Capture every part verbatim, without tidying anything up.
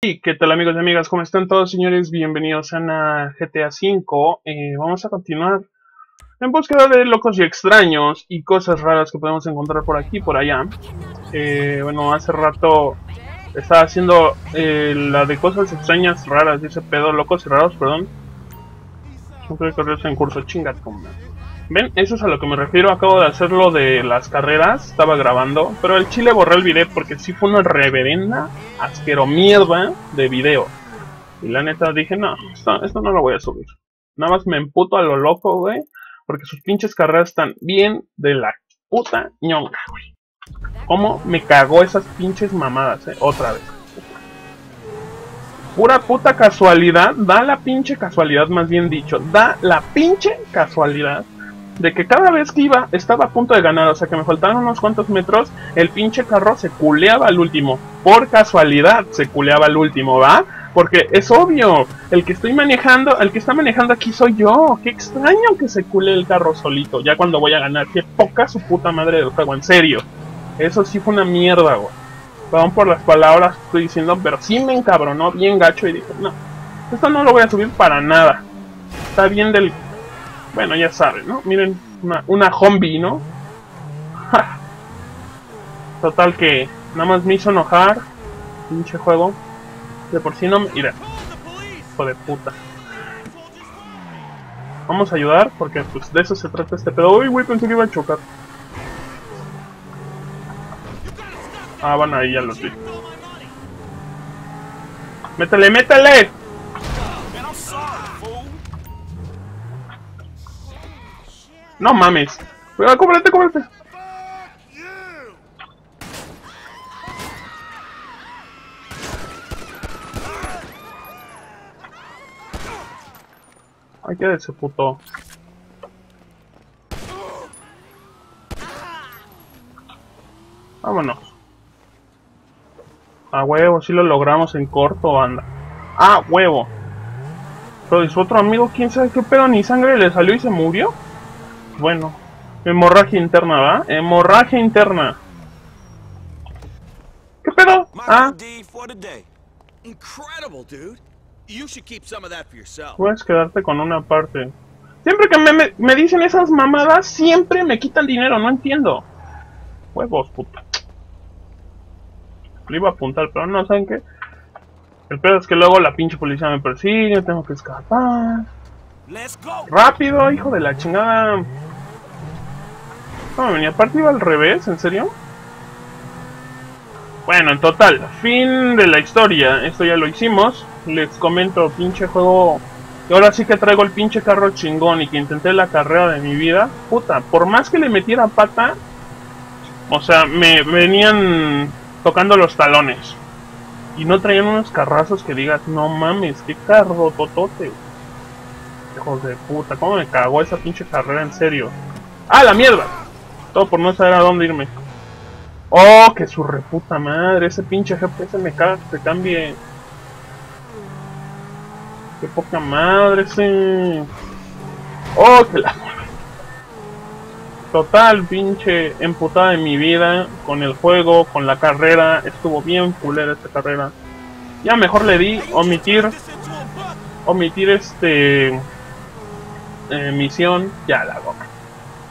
Y qué tal, amigos y amigas, ¿cómo están todos, señores? Bienvenidos a una G T A cinco. eh, Vamos a continuar en búsqueda de locos y extraños y cosas raras que podemos encontrar por aquí y por allá. eh, Bueno, hace rato estaba haciendo eh, la de cosas extrañas, raras, dice pedo, locos y raros, perdón. Siempre correos en curso, chingat con... Ven, eso es a lo que me refiero. Acabo de hacerlo de las carreras, estaba grabando, pero el chile borré el video porque sí fue una reverenda asquero mierda de video. Y la neta dije, no, esto, esto no lo voy a subir. Nada más me emputo a lo loco, güey, porque sus pinches carreras están bien de la puta ñonga, güey. ¿Cómo me cagó esas pinches mamadas, eh? Otra vez. Pura puta casualidad, da la pinche casualidad, más bien dicho, da la pinche casualidad de que cada vez que iba, estaba a punto de ganar. O sea, que me faltaban unos cuantos metros, el pinche carro se culeaba al último. Por casualidad se culeaba al último, ¿va? Porque es obvio, el que estoy manejando, el que está manejando aquí soy yo. Qué extraño que se cule el carro solito, ya cuando voy a ganar. Qué poca su puta madre de juego, en serio. Eso sí fue una mierda, güey. Perdón por las palabras que estoy diciendo, pero sí me encabronó bien gacho y dije, no, esto no lo voy a subir para nada. Está bien del... Bueno, ya saben, ¿no? Miren, una, una zombie, ¿no? Ja. Total que nada más me hizo enojar. Pinche juego. De por sí no me... Mira. Hijo de puta. Vamos a ayudar porque pues de eso se trata este pedo. Uy, güey, pensé que iba a chocar. Ah, van ahí, ya los vi. ¡Métale, métale! No mames. Cuidado, cómprate, cómprate. Ay, qué de ese puto. Vámonos. A huevo, si sí lo logramos en corto, banda. Ah, huevo. Pero es otro amigo, quién sabe qué pedo, ni sangre le salió y se murió. Bueno, hemorragia interna, ¿va? Hemorragia interna. ¿Qué pedo? Ah. Puedes quedarte con una parte. Siempre que me, me, me dicen esas mamadas, siempre me quitan dinero, no entiendo. Huevos, puta. Le iba a apuntar, pero no, ¿saben qué? El pedo es que luego la pinche policía me persigue, tengo que escapar. Rápido, hijo de la chingada. No, y aparte iba al revés, ¿en serio? Bueno, en total, fin de la historia. Esto ya lo hicimos. Les comento, pinche juego. Y ahora sí que traigo el pinche carro chingón y que intenté la carrera de mi vida. Puta, por más que le metiera pata, o sea, me venían tocando los talones. Y no traían unos carrazos que digas, no mames, qué carro totote. Hijos de puta, cómo me cagó esa pinche carrera, en serio. ¡Ah, la mierda! Todo por no saber a dónde irme. ¡Oh, que su reputa madre! Ese pinche G P S me caga que se cambie. ¡Qué poca madre ese! ¡Oh, que la... Total, pinche emputada de mi vida con el juego, con la carrera. Estuvo bien culera esta carrera. Ya mejor le di omitir. Omitir este... Eh, misión, ya la hago.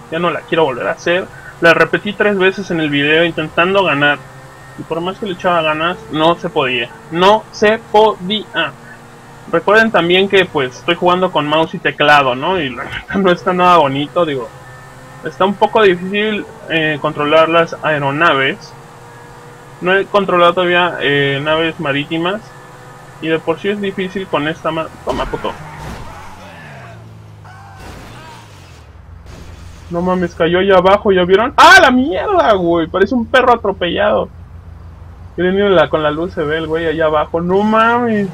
Ya no la quiero volver a hacer. La repetí tres veces en el video intentando ganar. Y por más que le echaba ganas, no se podía. No se podía. Recuerden también que pues estoy jugando con mouse y teclado, ¿no? Y la verdad no está nada bonito, digo. Está un poco difícil eh, controlar las aeronaves. No he controlado todavía eh, naves marítimas. Y de por sí es difícil con esta ma... Toma, puto. No mames, cayó ahí abajo, ¿ya vieron? ¡Ah, la mierda, güey! Parece un perro atropellado. Miren, la, con la luz se ve el güey allá abajo. ¡No mames!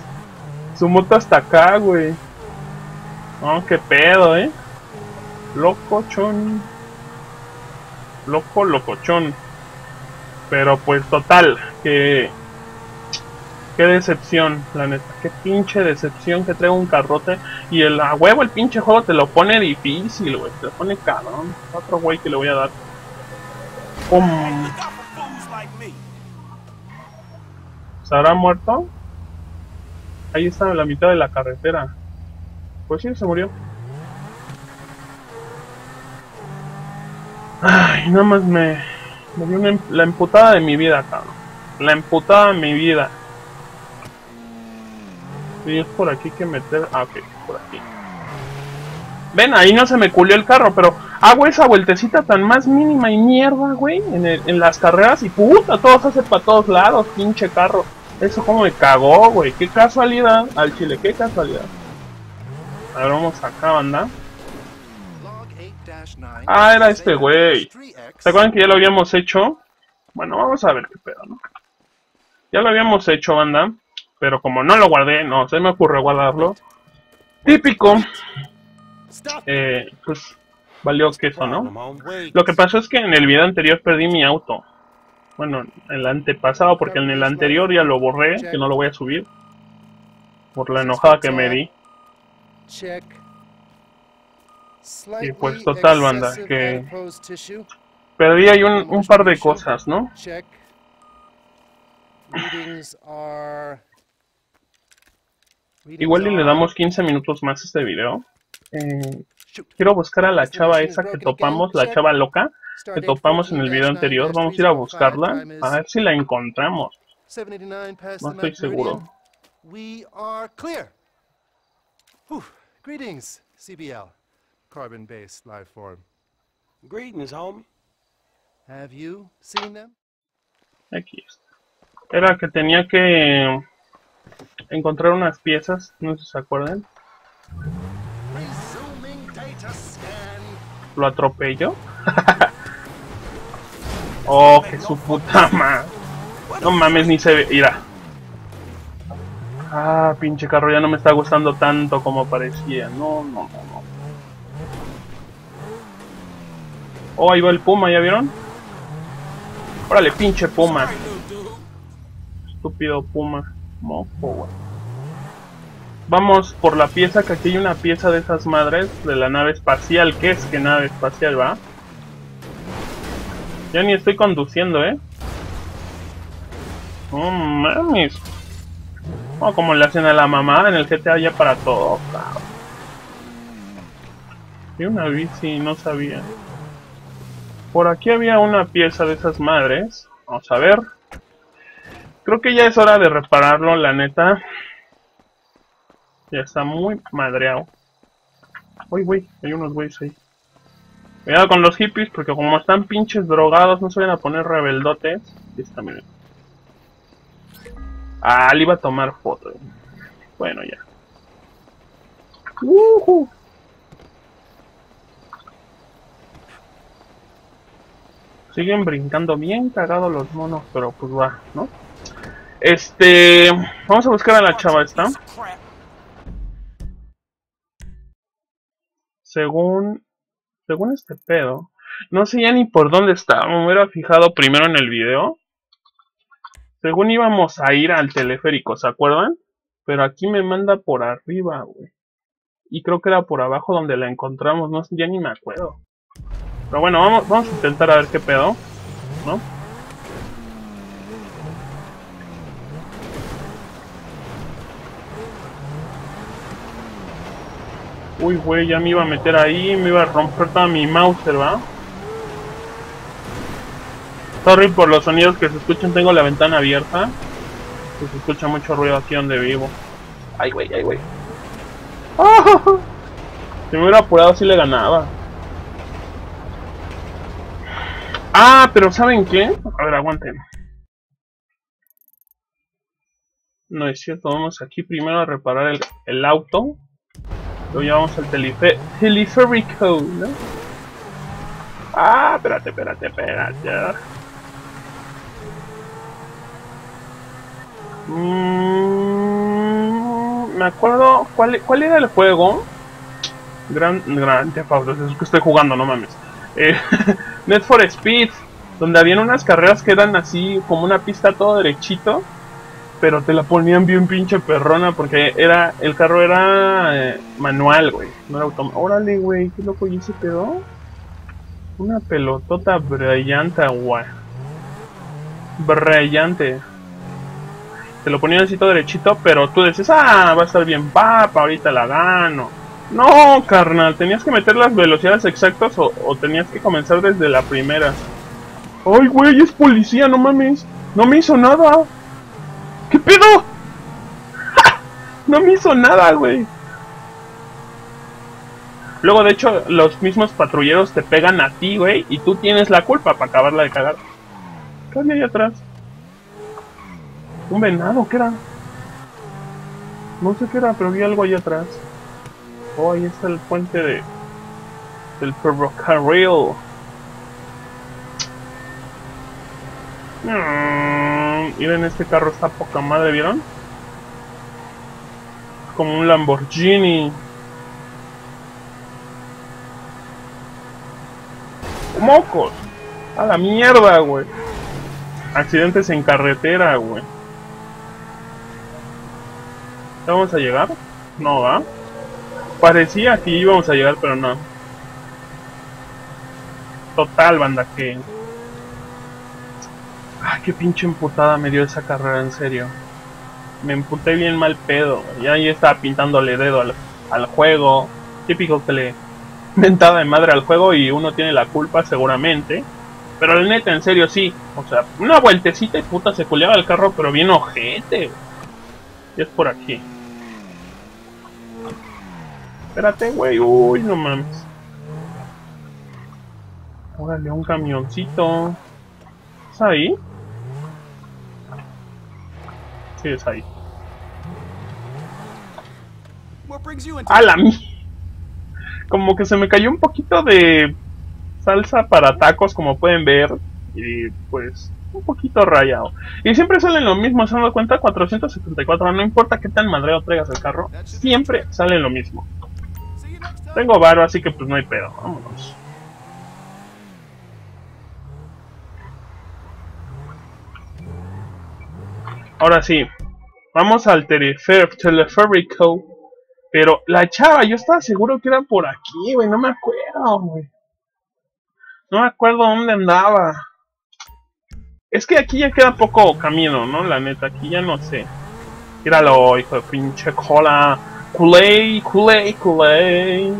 Su moto hasta acá, güey. ¡Oh, qué pedo, eh! Locochón. Loco, locochón. Pero pues, total, que... Qué decepción, la neta, qué pinche decepción que traigo un carrote. Y el a huevo, el pinche juego te lo pone difícil, güey, te lo pone cabrón. Otro güey que le voy a dar. ¡Pum! ¿Se habrá muerto? Ahí está, a la mitad de la carretera. Pues sí, se murió. Ay, nada más me... me dio una, la emputada de mi vida, cabrón. La emputada de mi vida. Y es por aquí que meter... Ah, ok, por aquí. Ven, ahí no se me culió el carro, pero hago esa vueltecita tan más mínima y mierda, güey, en, el, en las carreras y puta, todo se hace para todos lados, pinche carro. Eso como me cagó, güey, qué casualidad, al chile, qué casualidad. A ver, vamos acá, banda. Ah, era este güey. ¿Se acuerdan que ya lo habíamos hecho? Bueno, vamos a ver qué pedo, ¿no? Ya lo habíamos hecho, banda, pero como no lo guardé, no, se me ocurrió guardarlo. Típico. Eh, pues valió queso, ¿no? Lo que pasó es que en el video anterior perdí mi auto. Bueno, el antepasado, porque en el anterior ya lo borré, que no lo voy a subir. Por la enojada que me di. Y pues total, banda, que perdí ahí un, un par de cosas, ¿no? Igual y le damos quince minutos más a este video. Eh, quiero buscar a la chava esa que topamos, la chava loca que topamos en el video anterior. Vamos a ir a buscarla, a ver si la encontramos. No estoy seguro. Greetings, C B L, carbon-based life form. Greetings, home. Have you seen them? Aquí está. Era que tenía que encontrar unas piezas, no sé si se acuerdan. ¿Lo atropello? Oh, que su puta madre. No mames, ni se ve. Mira. Ah, pinche carro, ya no me está gustando tanto como parecía. No, no, no, no. Oh, ahí va el puma, ¿ya vieron? Órale, pinche puma. Estúpido puma. Mojo, güey. Vamos por la pieza, que aquí hay una pieza de esas madres de la nave espacial. ¿Qué es que nave espacial va? Ya ni estoy conduciendo, ¿eh? ¡Oh, mames! Oh, como le hacen a la mamá en el G T A ya para todo, cabrón. Y una bici, no sabía. Por aquí había una pieza de esas madres. Vamos a ver. Creo que ya es hora de repararlo, la neta. Ya está muy madreado. Uy, güey, hay unos güeyes ahí. Cuidado con los hippies, porque como están pinches drogados, no se van a poner rebeldotes. Y está, miren. Ah, le iba a tomar foto. Bueno, ya. Uh-huh. Siguen brincando bien cagados los monos, pero pues va, ¿no? Este... Vamos a buscar a la chava esta. Según, según este pedo, no sé ya ni por dónde está, me hubiera fijado primero en el video. Según íbamos a ir al teleférico, ¿se acuerdan? Pero aquí me manda por arriba, güey. Y creo que era por abajo donde la encontramos, no sé, ya ni me acuerdo. Pero bueno, vamos, vamos a intentar a ver qué pedo, ¿no? Uy, güey, ya me iba a meter ahí, me iba a romper toda mi mauser, ¿va? Sorry por los sonidos que se escuchan, tengo la ventana abierta. Pues se escucha mucho ruido aquí donde vivo. Ay, güey, ay, güey. ¡Oh! Si me hubiera apurado, sí le ganaba. Ah, pero ¿saben qué? A ver, aguanten. No es cierto, vamos aquí primero a reparar el, el auto. Lo llevamos al teleférico, ¿no? Ah, espérate, espérate, espérate. Mm, me acuerdo... ¿cuál, ¿Cuál era el juego? Grand, Grand Theft Auto, es que estoy jugando, no mames. Eh, Need for Speed, donde habían unas carreras que eran así, como una pista todo derechito. Pero te la ponían bien pinche perrona porque era el carro era eh, manual, güey. No era automático. Órale, güey, qué loco, ¿y se quedó? Una pelotota brillante, güey. Brillante. te lo ponían así todo derechito, pero tú decías, ah, va a estar bien papa, ahorita la gano. No, carnal, tenías que meter las velocidades exactas o, o tenías que comenzar desde la primera. Ay, güey, es policía, no mames. No me hizo nada. ¿Qué pedo? ¡Ja! No me hizo nada, güey. Luego, de hecho, los mismos patrulleros te pegan a ti, güey, y tú tienes la culpa para acabarla de cagar. ¿Qué hay ahí atrás? ¿Un venado? ¿Qué era? No sé qué era, pero vi algo ahí atrás. Oh, ahí está el puente de... del ferrocarril. Mm, miren, este carro está poca madre, ¿vieron? Como un Lamborghini. ¡Mocos! ¡A la mierda, güey! Accidentes en carretera, güey. ¿Ya vamos a llegar? No, ¿va? Parecía que íbamos a llegar, pero no. Total, banda, que... ay, qué pinche emputada me dio esa carrera, en serio. Me emputé bien mal pedo. Y ahí estaba pintándole dedo al, al juego. Típico que le... mentada de madre al juego y uno tiene la culpa seguramente. Pero la neta, en serio, sí. O sea, una vueltecita y puta se culeaba el carro, pero bien ojete. Y es por aquí. Espérate, güey. Uy, no mames. Órale, un camioncito. ¿Es ahí? Sí, es ahí. ¡A la mierda! Como que se me cayó un poquito de salsa para tacos, como pueden ver. Y pues, un poquito rayado. Y siempre salen lo mismo, ¿se han dado cuenta? cuatrocientos setenta y cuatro, no importa qué tan madreo traigas el carro, siempre salen lo mismo. Tengo varo, así que pues no hay pedo, vámonos. Ahora sí, vamos al teleférico. Pero la chava, yo estaba seguro que era por aquí, güey. No me acuerdo, güey. No me acuerdo dónde andaba. Es que aquí ya queda poco camino, ¿no? La neta, aquí ya no sé. Míralo, hijo de pinche cola. Culé, culé, culé.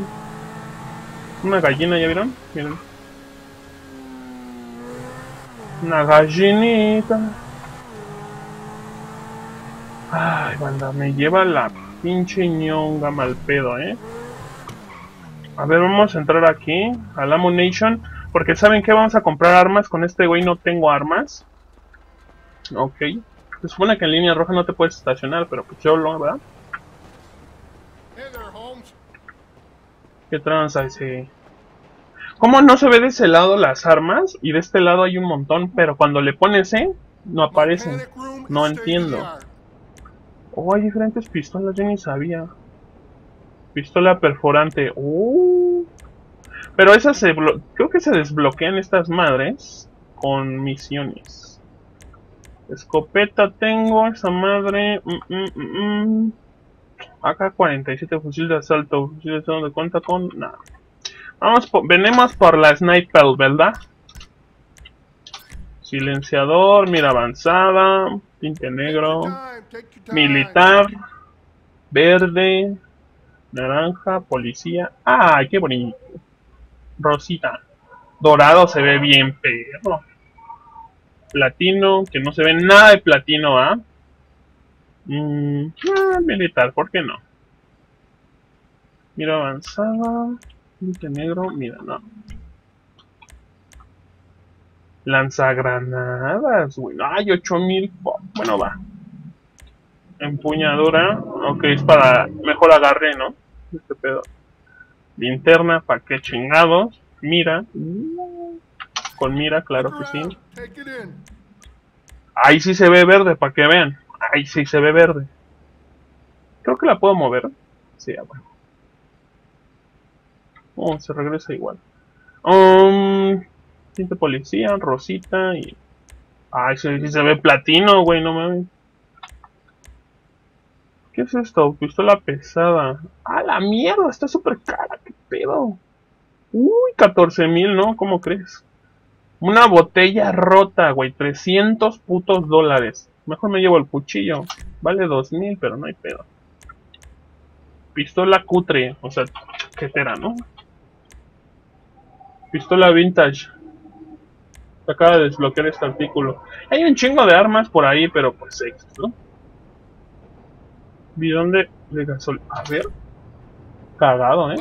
Una gallina, ¿ya vieron? Miren. Una gallinita. Ay, banda, me lleva la... pinche ñonga mal pedo, eh. A ver, vamos a entrar aquí a la Moon Nation. Porque saben que vamos a comprar armas. Con este güey no tengo armas. Ok. Se supone que en línea roja no te puedes estacionar, pero pues yo lo, ¿verdad? ¿Qué tranza ese? ¿Cómo no se ve de ese lado las armas? Y de este lado hay un montón, pero cuando le pones E, no aparecen. No entiendo. Oh, hay diferentes pistolas, yo ni sabía. Pistola perforante. Oh. Pero esas se... creo que se desbloquean estas madres con misiones. Escopeta tengo, esa madre. Mm, mm, mm, mm. A K cuarenta y siete, fusil de asalto. Fusil de asalto de cuenta con... nada. Vamos por... venimos por la sniper, ¿verdad? Silenciador, mira avanzada, tinte negro, militar, verde, naranja, policía. ¡Ay, qué bonito! Rosita. Dorado se ve bien, perro. Platino, que no se ve nada de platino, ¿ah? Mm, ah, militar, ¿por qué no? Mira avanzada, tinte negro, mira, no. Lanzagranadas, güey. Ay, ocho mil. Bueno, va. Empuñadora. Ok, es para mejor agarre, ¿no? Este pedo. Linterna, ¿para qué chingados? Mira. Con mira, claro que sí. Ahí sí se ve verde, para que vean. Ahí sí se ve verde. Creo que la puedo mover. Sí, ah, bueno. Oh, se regresa igual. Um... Tinte policía, rosita y... ay, se, se ve platino, güey, no mames. ¿Qué es esto? Pistola pesada. ¡A la mierda! Está súper cara, qué pedo. Uy, catorce mil, ¿no? ¿Cómo crees? Una botella rota, güey. trescientos putos dólares. Mejor me llevo el cuchillo. Vale dos mil, pero no hay pedo. Pistola cutre, o sea, chaquetera, ¿no? Pistola vintage. Se acaba de desbloquear este artículo. Hay un chingo de armas por ahí, pero pues X, ¿no? Bidón de, de gasolina. A ver. Cagado, ¿eh?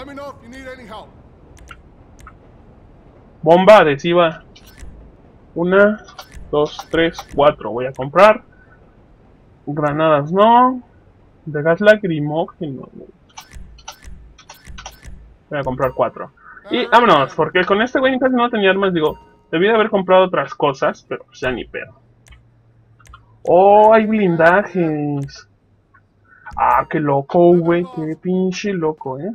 Bomba adhesiva. Una, dos, tres, cuatro. Voy a comprar. Granadas, no. De gas lacrimógeno. Voy a comprar cuatro. Y vámonos, porque con este güey casi no tenía armas. Digo, debí de haber comprado otras cosas, pero pues ya ni pedo. Oh, hay blindajes. Ah, qué loco, güey. Qué pinche loco, eh.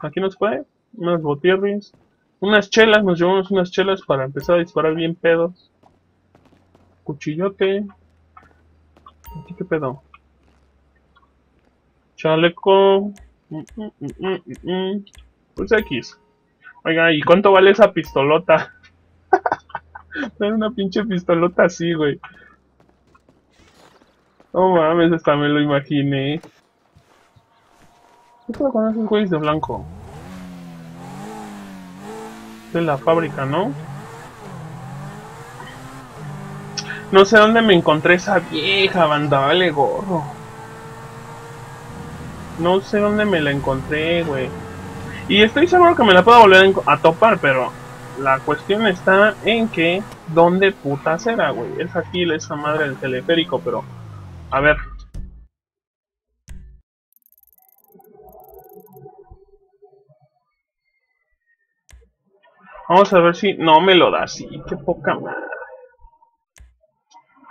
Aquí nos fue. Unas botierris. Unas chelas. Nos llevamos unas chelas para empezar a disparar bien pedos. Cuchillote. Aquí qué pedo. Chaleco. Mm, mm, mm, mm, mm. Pues X. Oiga, ¿y cuánto vale esa pistolota? Era una pinche pistolota así, güey. No mames, hasta me lo imaginé. ¿Qué pasa con esos güeyes de blanco? De la fábrica, ¿no? No sé dónde me encontré esa vieja, banda, vale gorro. No sé dónde me la encontré, güey. Y estoy seguro que me la puedo volver a topar, pero la cuestión está en que ¿dónde puta será, güey? Es aquí esa madre del teleférico, pero... A ver. Vamos a ver si... No me lo da así. Qué poca madre.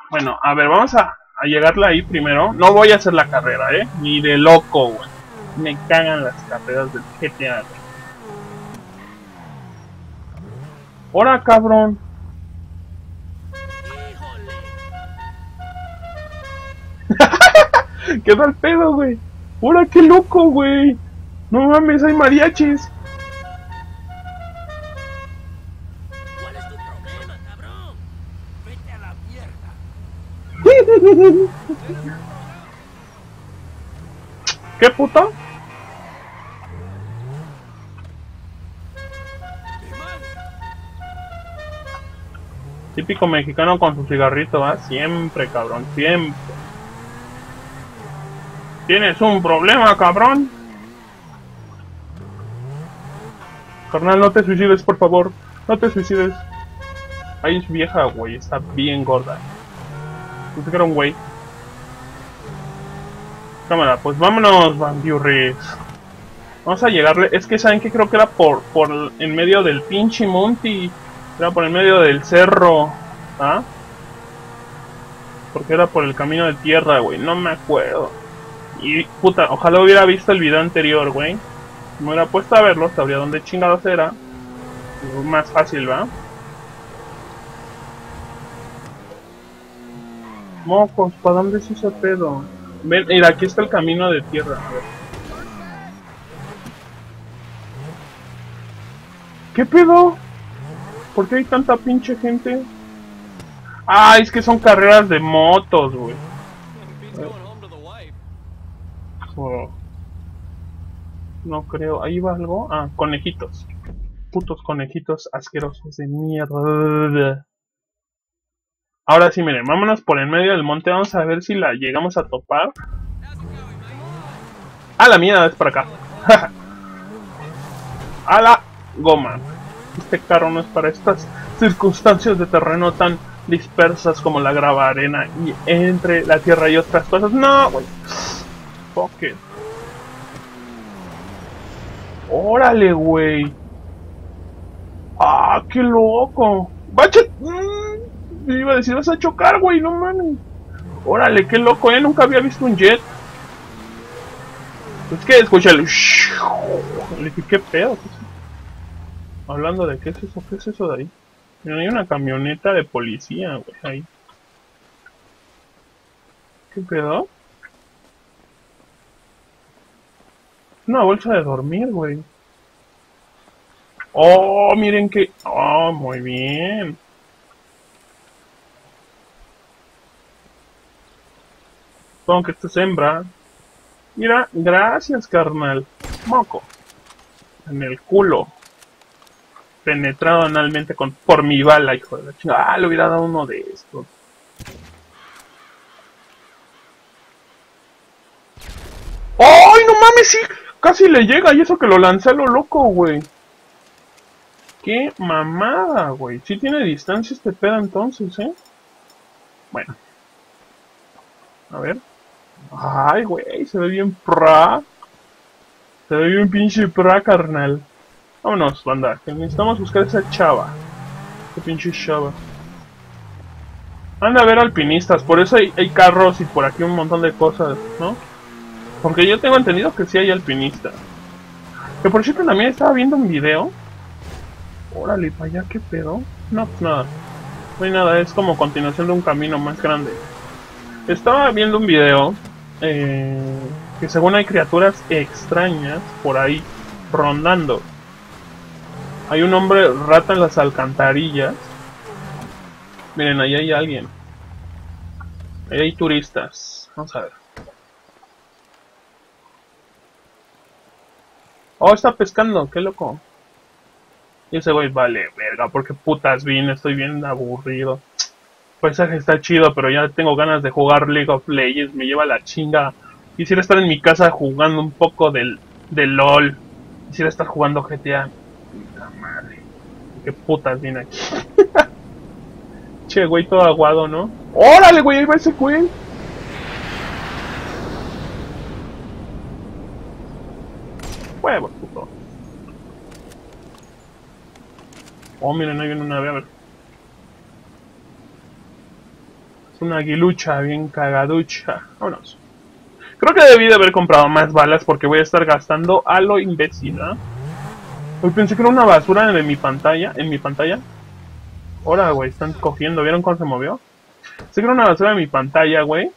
Bueno, a ver, vamos a, a llegarla ahí primero. No voy a hacer la carrera, ¿eh? Ni de loco, güey. Me cagan las carreras del G T A. ¡Hora, cabrón! ¡Qué mal pedo, güey! ¡Hora, qué loco, güey! ¡No mames, hay mariachis! ¿Cuál es tu problema, cabrón? ¡Vete a la mierda! ¿Qué puto? Típico mexicano con su cigarrito, ¿ah? ¿eh? Siempre, cabrón, siempre. ¿Tienes un problema, cabrón? Carnal, no te suicides, por favor. No te suicides. Ahí es vieja, güey. Está bien gorda. Pensé que era un güey. Cámara, pues vámonos, bandiurris. Vamos a llegarle. Es que, ¿saben qué? Creo que era por, por en medio del pinche monte. Era por el medio del cerro, ¿ah? Porque era por el camino de tierra, güey. No me acuerdo. Y, puta, ojalá hubiera visto el video anterior, güey. Si me hubiera puesto a verlo, sabría dónde chingados era. Es más fácil, ¿va? Mocos, ¿para dónde es ese pedo? Ven, mira, aquí está el camino de tierra. A ver. ¿Qué pedo? ¿Por qué hay tanta pinche gente? Ah, es que son carreras de motos, güey. Oh. No creo. ¿Ahí va algo? Ah, conejitos. Putos conejitos asquerosos de mierda. Ahora sí, miren. Vámonos por en medio del monte. Vamos a ver si la llegamos a topar. ¡A la mierda! Es para acá. ¡A la goma! Este carro no es para estas circunstancias de terreno tan dispersas como la grava, arena y entre la tierra y otras cosas. No, güey. Fuck it. Órale, güey. Ah, qué loco. Bache. Mm, iba a decir, vas a chocar, güey, no mames. Órale, qué loco, eh. Nunca había visto un jet. Es que escuché el... Le dije, qué pedo. Hablando de qué es eso, qué es eso de ahí. Mira, hay una camioneta de policía, güey, ahí. ¿Qué pedo? Una bolsa de dormir, güey. Oh, miren que... Oh, muy bien. Supongo que esta es hembra. Mira, gracias, carnal. Moco. En el culo. Penetrado analmente con, por mi bala, hijo de la chingada. Ah, le hubiera dado uno de estos. ¡Ay, no mames! Sí, casi le llega. Y eso que lo lancé a lo loco, güey. ¡Qué mamada, güey! Sí tiene distancia este pedo entonces, ¿eh? Bueno. A ver. ¡Ay, güey! Se ve bien pra. Se ve bien pinche pra, carnal. Vámonos, banda, que necesitamos buscar esa chava. Esa pinche chava. Anda a ver alpinistas, por eso hay, hay carros y por aquí un montón de cosas, ¿no? Porque yo tengo entendido que sí hay alpinistas. Que por cierto también estaba viendo un video. Órale, para allá, ¿qué pedo? No, nada. No hay nada, es como continuación de un camino más grande. Estaba viendo un video eh, que según hay criaturas extrañas por ahí rondando. Hay un hombre rata en las alcantarillas. Miren, ahí hay alguien. Ahí hay turistas. Vamos a ver. Oh, está pescando, qué loco. Y ese güey, vale, verga, porque putas vine, estoy bien aburrido. El paisaje está chido, pero ya tengo ganas de jugar League of Legends, me lleva la chinga. Quisiera estar en mi casa jugando un poco del, del LOL. Quisiera estar jugando G T A. Puta madre. Qué putas vine aquí. Che, güey, todo aguado, ¿no? ¡Órale, güey! Ahí va ese güey. Huevos, puto. Oh, miren, ahí viene una nave, a ver. Es una aguilucha, bien cagaducha. Vámonos. Creo que debí de haber comprado más balas porque voy a estar gastando a lo imbécil, ¿eh? Hoy pensé que era una basura en mi pantalla, en mi pantalla. Ahora, güey, están cogiendo, ¿vieron cómo se movió? Pensé que era una basura en mi pantalla, güey.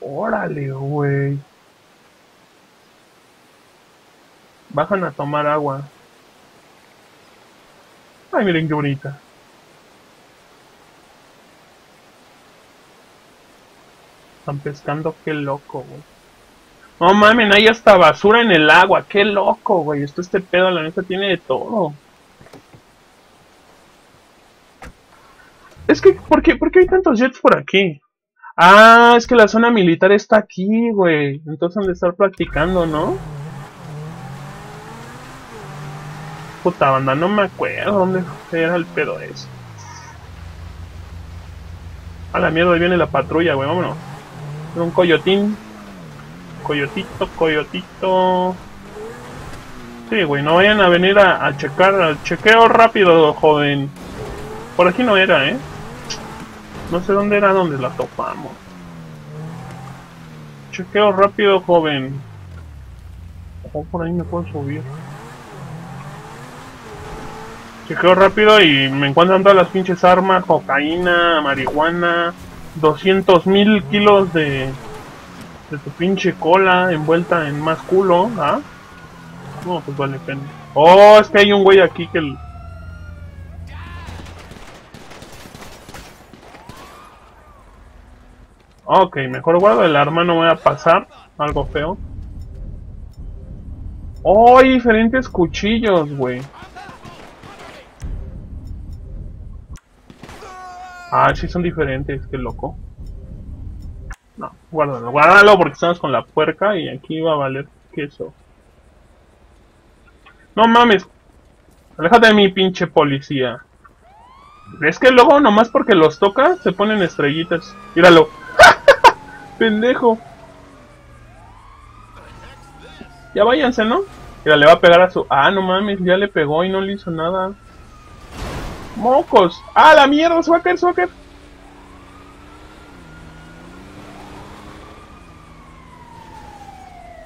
Órale, güey. Bajan a tomar agua. Ay, miren qué bonita. Están pescando, qué loco, güey. No mamen, hay hasta basura en el agua, qué loco, güey. Esto, este pedo, la neta, tiene de todo. Es que, ¿por qué, ¿por qué hay tantos jets por aquí? Ah, es que la zona militar está aquí, güey. Entonces han de estar practicando, ¿no? Puta banda, no me acuerdo dónde era el pedo ese. A la mierda, ahí viene la patrulla, güey, vámonos. Era un coyotín. Coyotito, coyotito. Sí, güey, no vayan a venir a, a checar, al chequeo rápido, joven. Por aquí no era, ¿eh? No sé dónde era donde la topamos. Chequeo rápido, joven. Ojo, por ahí me puedo subir. Chequeo rápido y me encuentran todas las pinches armas, cocaína, marihuana, doscientos mil kilos de, de tu pinche cola envuelta en más culo, ¿ah? No, pues vale pena. Oh, es que hay un güey aquí que... El... Ok, mejor guardo el arma, no voy a pasar algo feo. Oh, hay diferentes cuchillos, güey. Ah, sí son diferentes, qué loco. No, guárdalo, guárdalo porque estamos con la puerca y aquí va a valer queso. No mames. Aléjate de mi pinche policía. Es que luego nomás porque los tocas se ponen estrellitas. Míralo. Pendejo. Ya váyanse, ¿no? Mira, le va a pegar a su... Ah, no mames, ya le pegó y no le hizo nada. ¡Mocos! ¡Ah, la mierda! ¡Se va a caer, se va a caer!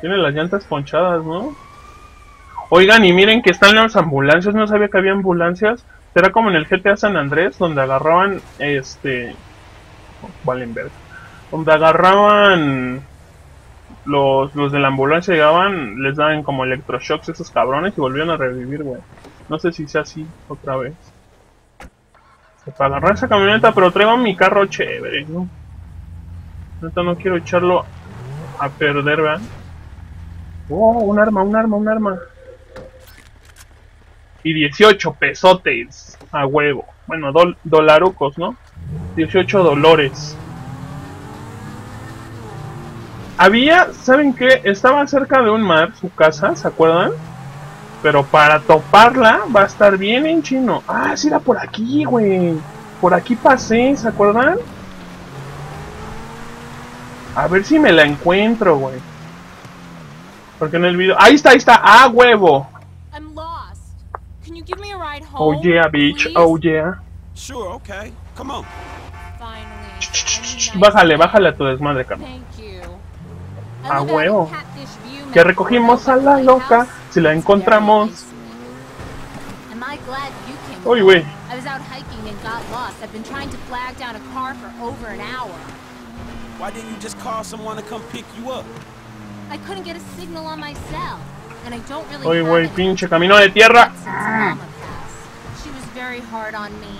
Tiene las llantas ponchadas, ¿no? Oigan, y miren que están las ambulancias. No sabía que había ambulancias. Será como en el G T A San Andrés, donde agarraban, este... Oh, valen verga. Donde agarraban... Los, los de la ambulancia llegaban, les daban como electroshocks a esos cabrones y volvían a revivir, güey. No sé si sea así otra vez. Para agarrar esa camioneta, pero traigo mi carro chévere, ¿no? Neta, no quiero echarlo a perder, ¿verdad? Oh, un arma, un arma, un arma. Y dieciocho pesotes a huevo. Bueno, dol dolarucos, ¿no? dieciocho dolores. Había, ¿saben qué? Estaba cerca de un mar su casa, ¿se acuerdan? Pero para toparla va a estar bien en chino. Ah, sí, era por aquí, güey. Por aquí pasé, ¿se acuerdan? A ver si me la encuentro, güey. Porque en el video... ¡Ahí está, ahí está! ¡Ah, huevo! Oh yeah, bitch. Oh yeah. Sure, okay. Come on. Bájale, bájale a tu desmadre, carnal. ¡Ah, huevo! Que recogimos a la loca. Si la encontramos. Uy, güey. Why didn't you just call someone to come pick you up? I couldn't get a signal on my cell, and I don't really. Oy, wey, pinche camino de tierra. She was very hard on me.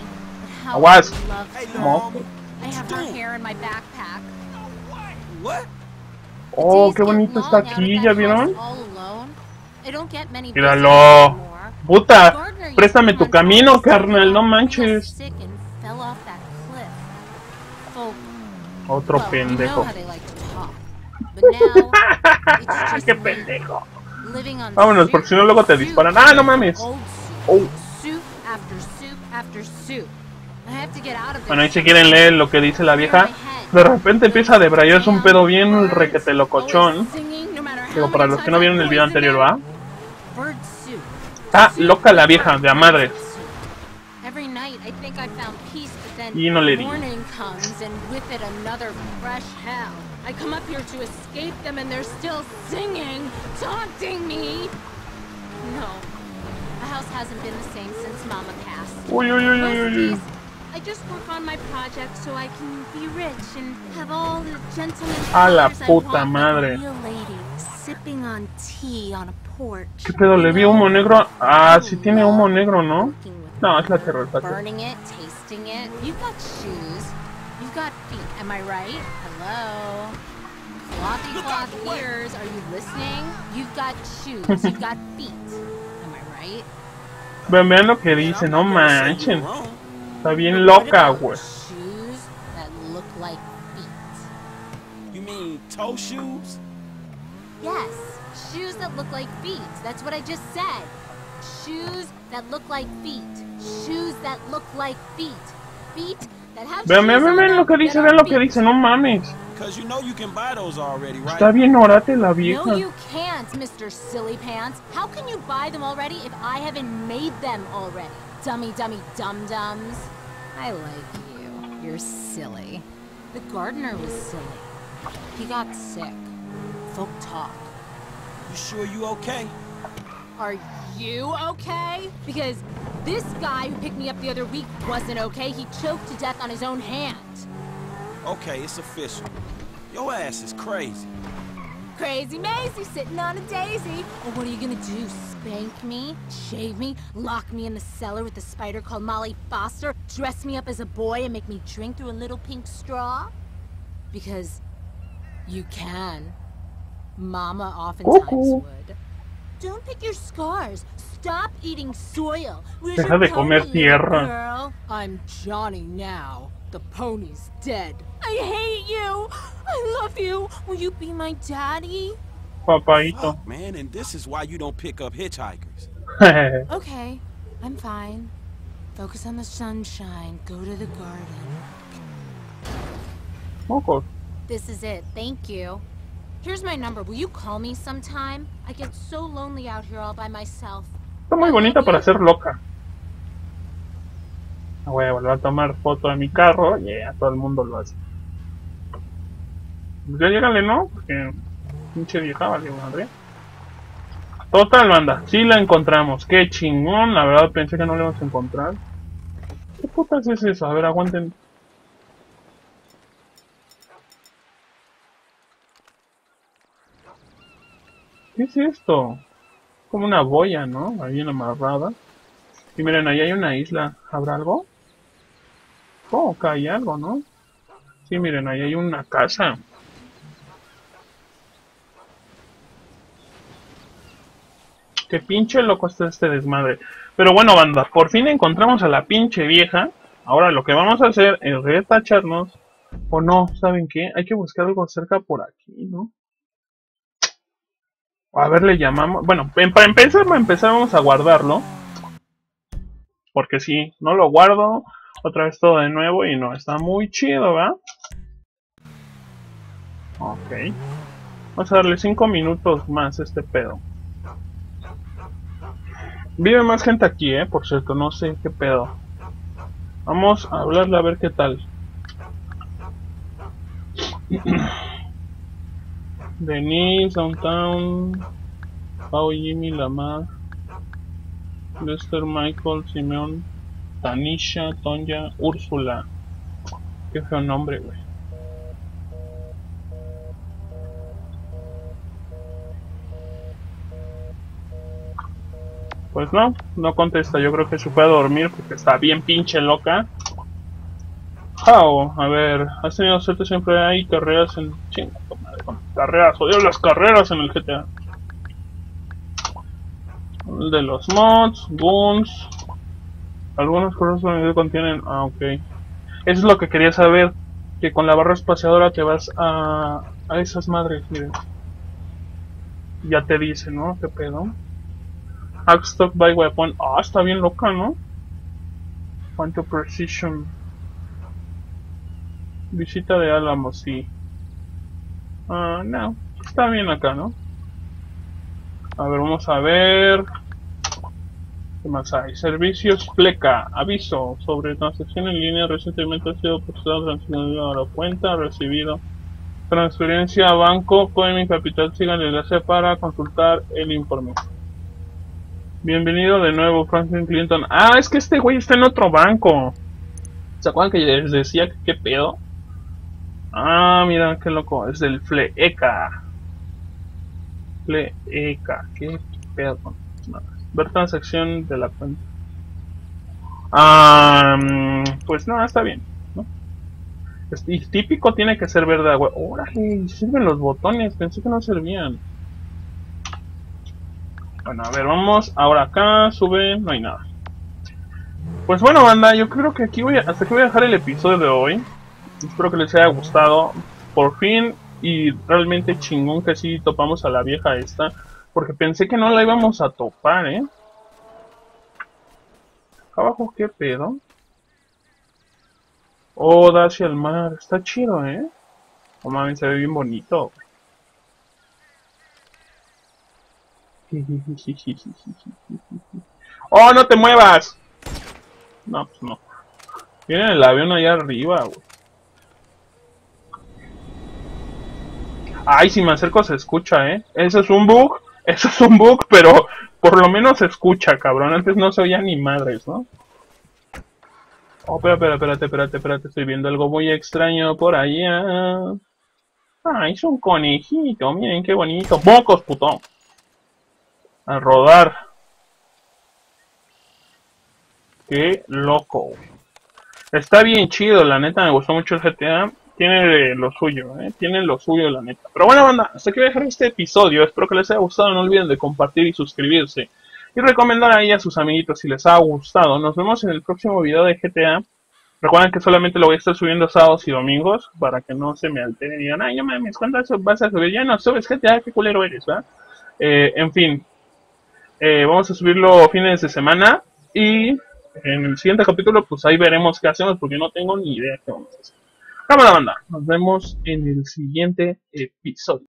I was. I have her hair in my backpack. What? Oh, qué bonito está aquí, ¿ya vieron? Míralo. Puta, préstame tu camino, carnal, no manches. Otro pendejo. ¡Qué pendejo! Vámonos, porque si no luego te disparan. ¡Ah, no mames! Oh. Bueno, ahí si quieren leer lo que dice la vieja. De repente empieza a debrayarse un pedo bien requete locochón. Digo, para los que no vieron el video anterior, ¿va? Está loca la vieja, de a madre. Y no le di. Uy, uy, uy, uy, uy. A la puta madre. ¿Qué pedo? ¿Le vi humo negro? Ah, sí tiene humo negro, ¿no? No, es la terror. Vean, vean lo que dice, no manchen. Está bien loca, güey. Vean, vean, vean lo que dice, vean lo que dice, no mames. Está bien orate la vieja. Dummy, dummy, dum dums. I like you. You're silly. The gardener was silly. He got sick. Folk talk. You sure you okay? Are you okay? Because this guy who picked me up the other week wasn't okay. He choked to death on his own hand. Okay, it's official. Your ass is crazy. Crazy Maisie sitting on a daisy. Well, what are you gonna do? Spank me, shave me, lock me in the cellar with a spider called Molly Foster, dress me up as a boy and make me drink through a little pink straw? Because you can. Mama oftentimes would. Don't pick your scars. Stop eating soil. Where's your pony, girl? I'm Johnny now. The pony's dead. I hate you. I love you. Will you be my daddy? Papaito. Oh, man, and this is why you don't pick up hitchhikers. Okay, I'm fine. Focus on the sunshine. Go to the garden. Okay. This is it. Thank you. Here's my number. Will you call me sometime? I get so lonely out here all by myself. Está muy bonita para ser loca. Voy a volver a tomar foto de mi carro. Yeah, todo el mundo lo hace. Ya llegale, ¿no? Porque pinche vieja, vale madre. Total, banda, sí la encontramos. Qué chingón, la verdad pensé que no la íbamos a encontrar. ¿Qué putas es eso? A ver, aguanten. ¿Qué es esto? Como una boya, ¿no? Ahí bien amarrada. Y miren, ahí hay una isla. ¿Habrá algo? Oh, acá hay algo, ¿no? Sí, miren, ahí hay una casa. que pinche loco está este desmadre. Pero bueno, banda, por fin encontramos a la pinche vieja. Ahora lo que vamos a hacer es retacharnos. O no, ¿saben qué? Hay que buscar algo cerca por aquí, ¿no? A ver, le llamamos... Bueno, para empezar, para empezar vamos a guardarlo. Porque si no lo guardo, otra vez todo de nuevo y no, está muy chido, ¿verdad? Ok. Vamos a darle cinco minutos más a este pedo. Vive más gente aquí, ¿eh? Por cierto, no sé qué pedo. Vamos a hablarle a ver qué tal. Denise, Downtown, Pau, Jimmy, Lamar, Lester, Michael, Simeón, Tanisha, Tonya, Úrsula. Qué feo nombre, güey. Pues no, no contesta. Yo creo que se fue a dormir porque está bien pinche loca. How, a ver, has tenido suerte, siempre hay carreras en... Chinga, madre, con carreras, odio las carreras en el G T A. De los mods, booms. Algunos juegos contienen... Ah, ok. Eso es lo que quería saber. Que con la barra espaciadora te vas a... A esas madres, miren. Ya te dice, ¿no? ¿Qué pedo? Hackstock by weapon. Ah, está bien loca, ¿no? Quanto precision. Visita de Álamo, sí. Ah, uh, no. Está bien acá, ¿no? A ver, vamos a ver. ¿Qué más hay? Servicios Fleca. Aviso sobre transacción en línea. Recientemente ha sido procesado transacción a la cuenta. Recibido. Transferencia a banco. Con mi capital. Sigan el enlace para consultar el informe. Bienvenido de nuevo, Franklin Clinton. Ah, es que este güey está en otro banco. ¿Se acuerdan que les decía que qué pedo? Ah, mira, qué loco. Es del Fleeca. Fleeca. Qué pedo. No, ver transacción de la cuenta. Ah, pues no, está bien, ¿no? Y típico tiene que ser verdad, güey. Órale, sirven los botones. Pensé que no servían. Bueno, a ver, vamos, ahora acá, sube, no hay nada. Pues bueno, banda, yo creo que aquí voy a, hasta aquí voy a dejar el episodio de hoy. Espero que les haya gustado. Por fin, y realmente chingón que sí topamos a la vieja esta. Porque pensé que no la íbamos a topar, ¿eh? Acá abajo, ¿qué pedo? Oh, da hacia el mar, está chido, ¿eh? Oh, mami, se ve bien bonito. ¡Oh, no te muevas! No, pues no. Viene el avión allá arriba, güey. Ay, si me acerco se escucha, ¿eh? Eso es un bug, eso es un bug, pero por lo menos se escucha, cabrón. Antes no se oía ni madres, ¿no? Oh, pero, pero, espérate, espérate, espérate. Estoy viendo algo muy extraño por allá. Ah, es un conejito, miren qué bonito. ¡Bocos, puto! A rodar. Qué loco. Está bien chido, la neta. Me gustó mucho el G T A. Tiene lo suyo, ¿eh? Tiene lo suyo, la neta. Pero bueno, banda, hasta aquí voy a dejar este episodio. Espero que les haya gustado. No olviden de compartir y suscribirse. Y recomendar ahí a sus amiguitos si les ha gustado. Nos vemos en el próximo video de G T A. Recuerden que solamente lo voy a estar subiendo sábados y domingos. Para que no se me alteren y digan, ay, no mames, ¿cuántas vas a subir? Ya no subes G T A, qué culero eres, ¿verdad? Eh, en fin. Eh, vamos a subirlo fines de semana y en el siguiente capítulo pues ahí veremos qué hacemos porque no tengo ni idea qué vamos a hacer. Cámara, banda, nos vemos en el siguiente episodio.